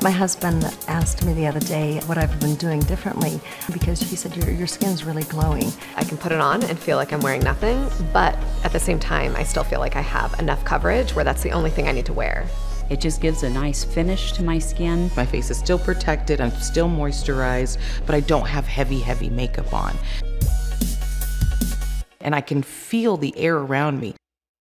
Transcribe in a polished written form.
My husband asked me the other day what I've been doing differently because he said, your skin's really glowing. I can put it on and feel like I'm wearing nothing, but at the same time, I still feel like I have enough coverage where that's the only thing I need to wear. It just gives a nice finish to my skin. My face is still protected, I'm still moisturized, but I don't have heavy, heavy makeup on. And I can feel the air around me.